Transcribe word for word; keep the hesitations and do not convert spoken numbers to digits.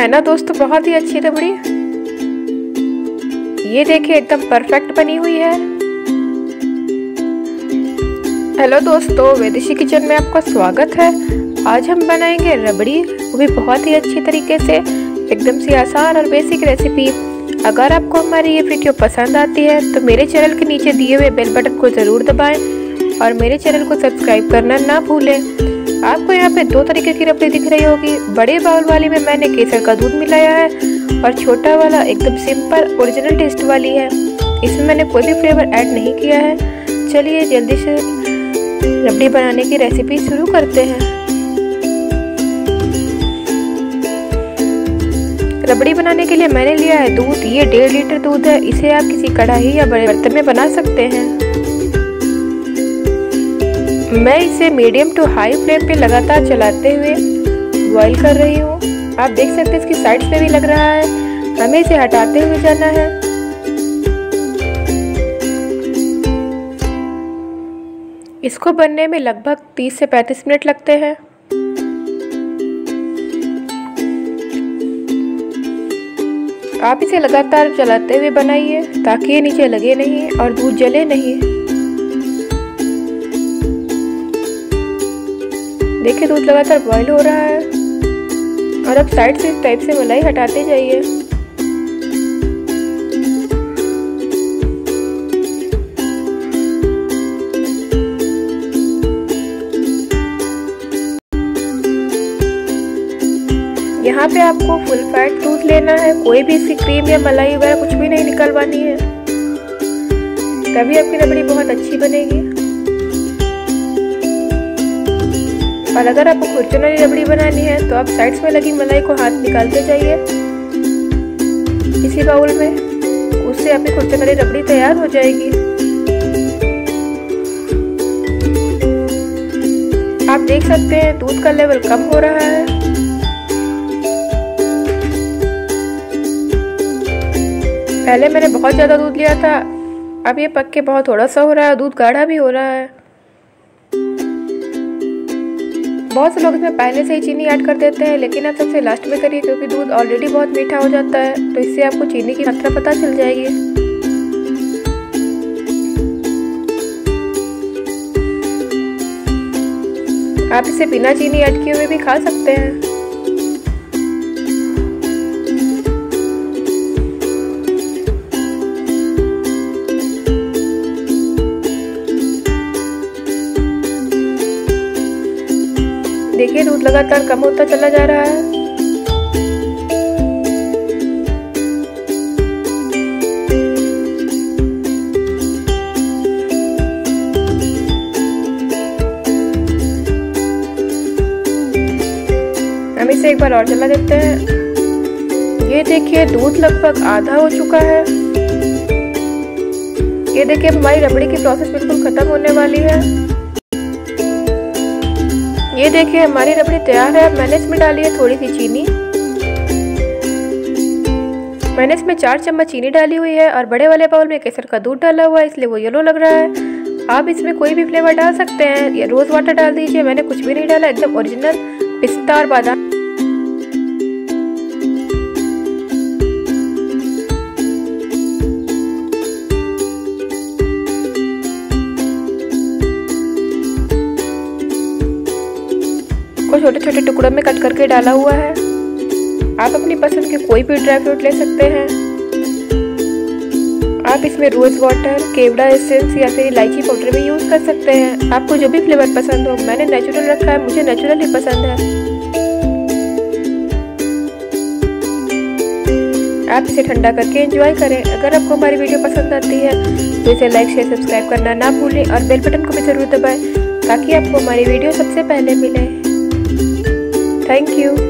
है ना दोस्तों, बहुत ही अच्छी रबड़ी। ये देखिए एकदम परफेक्ट बनी हुई है। हेलो दोस्तों, वेदशी किचन में आपका स्वागत है। आज हम बनाएंगे रबड़ी, वो भी बहुत ही अच्छी तरीके से, एकदम सी आसान और बेसिक रेसिपी। अगर आपको हमारी ये वीडियो पसंद आती है तो मेरे चैनल के नीचे दिए हुए बेल बटन को ज़रूर दबाएं और मेरे चैनल को सब्सक्राइब करना ना भूलें। आपको यहाँ पे दो तरीके की रबड़ी दिख रही होगी। बड़े बाउल वाले में मैंने केसर का दूध मिलाया है और छोटा वाला एकदम सिंपल ओरिजिनल टेस्ट वाली है। इसमें मैंने कोई भी फ्लेवर ऐड नहीं किया है। चलिए जल्दी से रबड़ी बनाने की रेसिपी शुरू करते हैं। रबड़ी बनाने के लिए मैंने लिया है दूध। ये डेढ़ लीटर दूध है। इसे आप किसी कढ़ाई या बड़े बर्तन में बना सकते हैं। मैं इसे मीडियम टू हाई फ्लेम पे लगातार चलाते हुए बॉईल कर रही हूँ। आप देख सकते हैं इसकी साइड से भी लग रहा है। हमें इसे हटाते हुए जाना है। इसको बनने में लगभग तीस से पैंतीस मिनट लगते हैं। आप इसे लगातार चलाते हुए बनाइए ताकि ये नीचे लगे नहीं और दूध जले नहीं। देखिए दूध लगातार बॉईल हो रहा है और अब साइड से इस टाइप से मलाई हटाते जाइए। यहाँ पे आपको फुल फैट दूध लेना है। कोई भी इसकी क्रीम या मलाई वगैरह कुछ भी नहीं निकलवानी है, तभी आपकी रबड़ी बहुत अच्छी बनेगी। और अगर आपको खुरचन वाली रबड़ी बनानी है तो आप साइड्स में लगी मलाई को हाथ निकालते जाइए इसी बाउल में। उससे आपकी खुरचन वाली रबड़ी तैयार हो जाएगी। आप देख सकते हैं दूध का लेवल कम हो रहा है। पहले मैंने बहुत ज़्यादा दूध लिया था, अब ये पक के बहुत थोड़ा सा हो रहा है। दूध गाढ़ा भी हो रहा है। बहुत से लोग इसमें पहले से ही चीनी ऐड कर देते हैं, लेकिन आप सबसे लास्ट में करिए क्योंकि दूध ऑलरेडी बहुत मीठा हो जाता है, तो इससे आपको चीनी की मात्रा पता चल जाएगी। आप इसे बिना चीनी ऐड किए हुए भी खा सकते हैं। देखिए दूध लगातार कम होता चला जा रहा है। हम इसे एक बार और चला देते हैं। ये देखिए दूध लगभग आधा हो चुका है। ये देखिए हमारी रबड़ी की प्रोसेस बिल्कुल खत्म होने वाली है। ये देखिए हमारी रबड़ी तैयार है। मैंने इसमें डाली है थोड़ी सी चीनी। मैंने इसमें चार चम्मच चीनी डाली हुई है और बड़े वाले बाउल में केसर का दूध डाला हुआ है, इसलिए वो येलो लग रहा है। आप इसमें कोई भी फ्लेवर डाल सकते हैं या रोज़ वाटर डाल दीजिए। मैंने कुछ भी नहीं डाला, एकदम ओरिजिनल पिस्ता और बादाम। को छोटे छोटे टुकड़ों में कट करके डाला हुआ है। आप अपनी पसंद के कोई भी ड्राई फ्रूट ले सकते हैं। आप इसमें रोज़ वाटर, केवड़ा एसेंस या फिर इलायची पाउडर भी यूज़ कर सकते हैं। आपको जो भी फ्लेवर पसंद हो। मैंने नेचुरल रखा है, मुझे नेचुरल ही पसंद है। आप इसे ठंडा करके एंजॉय करें। अगर आपको हमारी वीडियो पसंद आती है तो इसे लाइक, शेयर, सब्सक्राइब करना ना भूलें और बेल बटन को भी ज़रूर दबाएँ ताकि आपको हमारी वीडियो सबसे पहले मिले। Thank you.